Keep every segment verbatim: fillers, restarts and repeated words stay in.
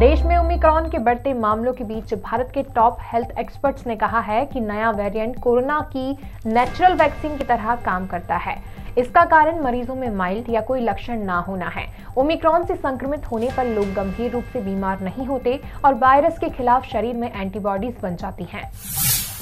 देश में ओमिक्रॉन के बढ़ते मामलों के बीच भारत के टॉप हेल्थ एक्सपर्ट्स ने कहा है कि नया वेरिएंट कोरोना की नेचुरल वैक्सीन की तरह काम करता है। इसका कारण मरीजों में माइल्ड या कोई लक्षण ना होना है। ओमिक्रॉन से संक्रमित होने पर लोग गंभीर रूप से बीमार नहीं होते और वायरस के खिलाफ शरीर में एंटीबॉडीज बन जाती हैं।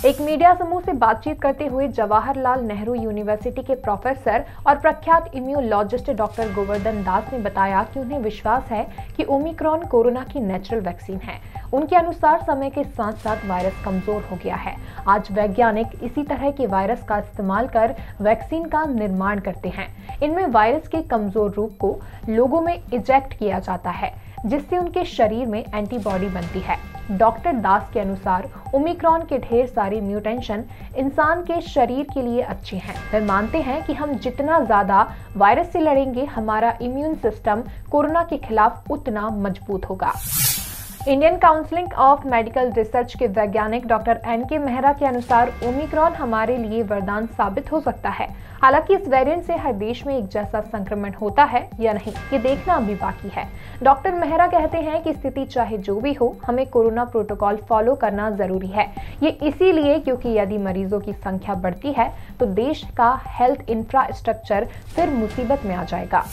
एक मीडिया समूह से बातचीत करते हुए जवाहरलाल नेहरू यूनिवर्सिटी के प्रोफेसर और प्रख्यात इम्यूलॉजिस्ट डॉक्टर गोवर्धन दास ने बताया कि उन्हें विश्वास है कि ओमिक्रॉन कोरोना की नेचुरल वैक्सीन है। उनके अनुसार समय के साथ साथ वायरस कमजोर हो गया है। आज वैज्ञानिक इसी तरह के वायरस का इस्तेमाल कर वैक्सीन का निर्माण करते हैं। इनमें वायरस के कमजोर रूप को लोगों में इंजेक्ट किया जाता है, जिससे उनके शरीर में एंटीबॉडी बनती है। डॉक्टर दास के अनुसार ओमिक्रॉन के ढेर सारे म्यूटेशन इंसान के शरीर के लिए अच्छे हैं। वे मानते हैं कि हम जितना ज्यादा वायरस से लड़ेंगे, हमारा इम्यून सिस्टम कोरोना के खिलाफ उतना मजबूत होगा। Indian council of medical research के वैज्ञानिक डॉक्टर एन के मेहरा के अनुसार ओमिक्रॉन हमारे लिए वरदान साबित हो सकता है। हालांकि इस वेरिएंट से हर देश में एक जैसा संक्रमण होता है या नहीं, ये देखना अभी बाकी है। डॉक्टर मेहरा कहते हैं कि स्थिति चाहे जो भी हो, हमें कोरोना प्रोटोकॉल फॉलो करना जरूरी है। ये इसीलिए क्योंकि यदि मरीजों की संख्या बढ़ती है तो देश का हेल्थ इंफ्रास्ट्रक्चर फिर मुसीबत में आ जाएगा।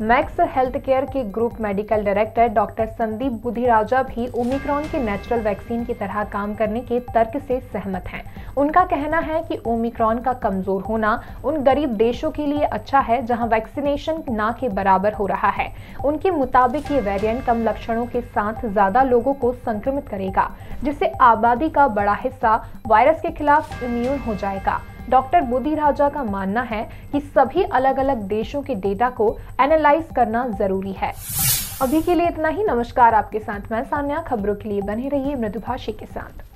मैक्स हेल्थकेयर के group medical director doctor Sandeep Buddhiraja भी ओमिक्रॉन के नेचुरल वैक्सीन की तरह काम करने के तर्क से सहमत हैं। उनका कहना है कि ओमिक्रॉन का कमजोर होना उन गरीब देशों के लिए अच्छा है, जहां वैक्सीनेशन ना के बराबर हो रहा है। उनके मुताबिक ये वेरिएंट कम लक्षणों के साथ ज्यादा लोगों को संक्रमित करेगा, जिससे आबादी का बड़ा हिस्सा वायरस के खिलाफ इम्यून हो जाएगा। डॉक्टर बुद्धिराजा का मानना है कि सभी अलग अलग देशों के डेटा को एनालाइज करना जरूरी है। अभी के लिए इतना ही। नमस्कार, आपके साथ मैं सान्या। खबरों के लिए बने रहिए मृदुभाषी के साथ।